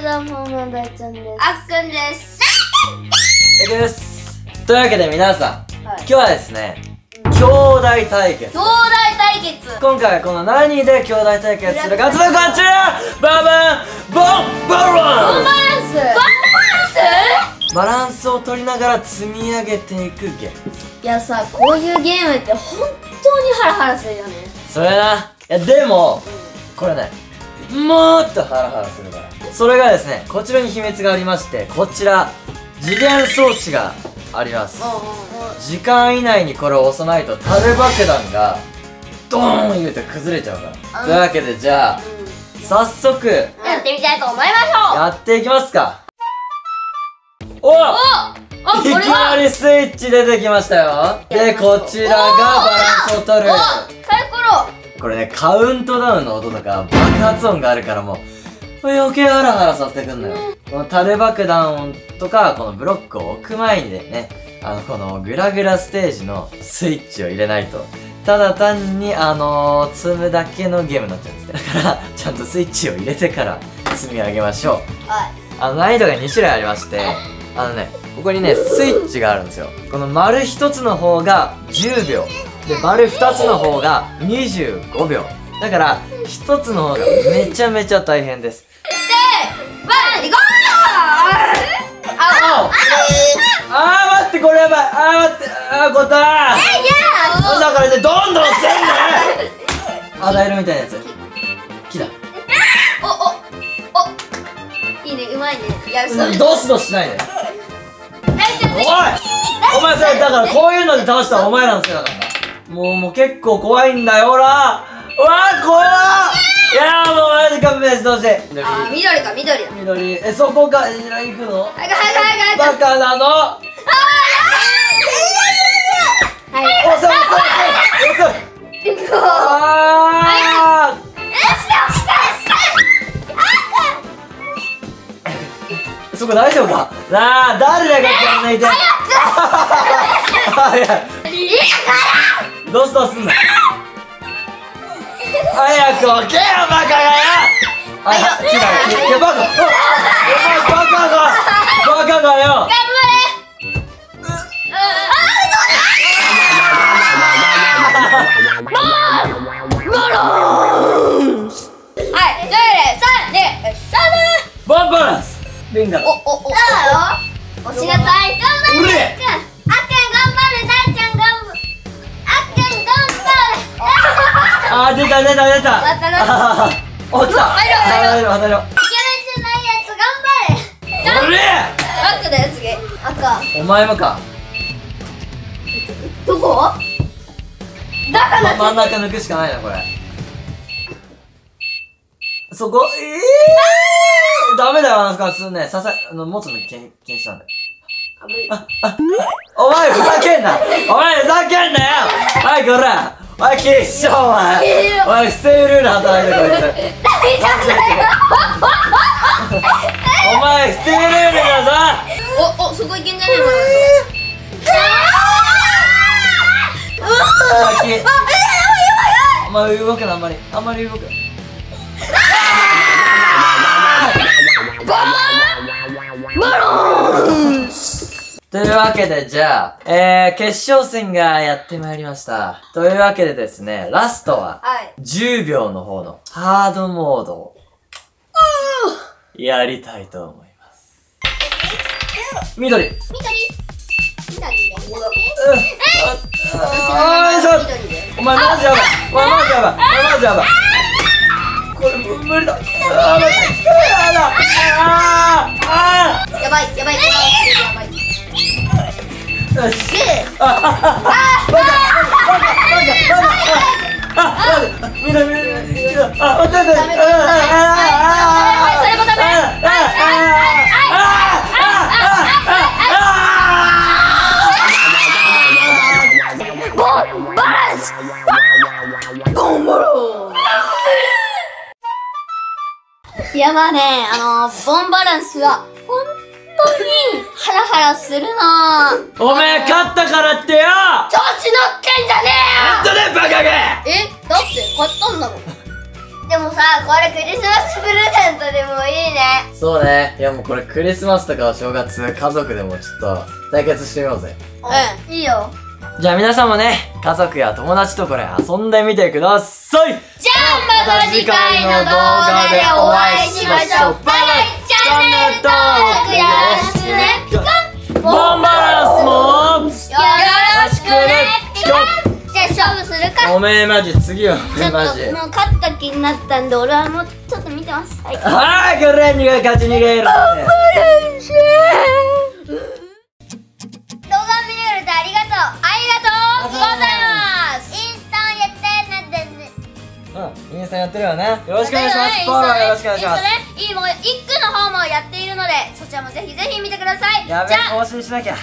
どうも、まだちゃんです。あっくんです。というわけで皆さん、今日はですね、兄弟対決。兄弟対決。今回はこの何で兄弟対決するかというとこちら、ババンボンバランス。ボンバランス。ボンバランス。バランスを取りながら積み上げていくゲーム。いやさ、こういうゲームって本当にハラハラするよね。それな。いやでも、これね、もっとハラハラするから。それがですね、こちらに秘密がありまして、こちら時限装置があります。時間以内にこれを押さないと樽爆弾がドーン言うて崩れちゃうから。というわけでじゃあ、早速やってみたいと思いましょう。やっていきますか。おっ、いきなりスイッチ出てきましたよ。で、こちらがバランスを取るサイコロ。これね、カウントダウンの音とか爆発音があるから、もう余計ハラハラさせてくんのよ。この樽爆弾とか、このブロックを置く前にね、このグラグラステージのスイッチを入れないと、ただ単に積むだけのゲームになっちゃうんです。だからちゃんとスイッチを入れてから積み上げましょう。難易度が2種類ありまして、ここにね、スイッチがあるんですよ。この丸1つの方が10秒で、丸2つの方が25秒だから、1つの方がめちゃめちゃ大変です。せーの、ゴー！あー、待って、これやばい。あー、待って、あー、ゴターだからね、どんどんせんね。あ、ダイロみたいなやつ木だ。おいいね、うまいね。ドスドスしないで。おい、お前さ、だからこういうので倒したらお前らのせいだから。もう結構怖いんだよ、ほら。うわー、怖い。いやー、もうマジ勘弁してほしい。あ、緑か、緑だ、緑。え、そこか、行くの？早く早く早く。バカなの。あー、遅い遅い遅い遅い。あー、そこ大丈夫かな。あ、誰だかこんないて。どうすどうすんの。早く置けよ、バカがよ。あ、いや、バカ。バカが。バカがよ。頑張れ。はい、4、3、2、3。ボンバランス。レンガ。おだろ。おしがたい。頑張れ。あっくん頑張る。だいちゃん頑張る。あっくん頑張る。あー、出た出た出た。渡る。おった。渡る。イケメンじゃないやつ頑張れ。頑張れ。赤だよ、次。赤。お前もか。どこ？だから。真ん中抜くしかないな、これ。そこ。ダメだよ、あのカツね、持つの禁止したんだよ。お前ふざけんな。お前ふざけんなよ。はい、こら。お前、きっしょ、お前。お前、不正ルール働いてる、こいつ。お前、不正ルールだぞ。お、そこいけんじゃねえか。お前、動くな、あんまり動く。というわけで、じゃあ、決勝戦がやってまいりました。というわけでですね、ラストは、10秒の方のハードモードを、やりたいと思います。緑。緑。お前マジやばい。これ無理だ。やばい。よし。いや、まあね、ボンバランスは本当にハラハラするな。おめえ勝ったからってよ、調子乗ってんじゃねえよ。本当ね、バカが。え、だって勝ったんだもん。でもさ、これクリスマスプレゼントでもいいね。そうね。いやもうこれクリスマスとかお正月、家族でもちょっと対決してみようぜ。うん、いいよ。じゃあ皆さんもね、家族や友達とこれ遊んでみてください。じゃあまた次回の動画でお会いしましょう。バイバイ。チャンネル登録よろしくねピコン。ボンバランスもよろしくねピコン。じゃあ勝負するか。おめえマジ、次はおめえマジ。ちょっともう勝った気になったんで、俺はもうちょっと見てます。はい、はい、これに勝ち逃げる。インスタやってるよね。よろしくお願いします。フォローよろしくお願いします。インスタね、一句の方もやっているので、そちらもぜひぜひ見てください。やべえ、更新しなきゃ。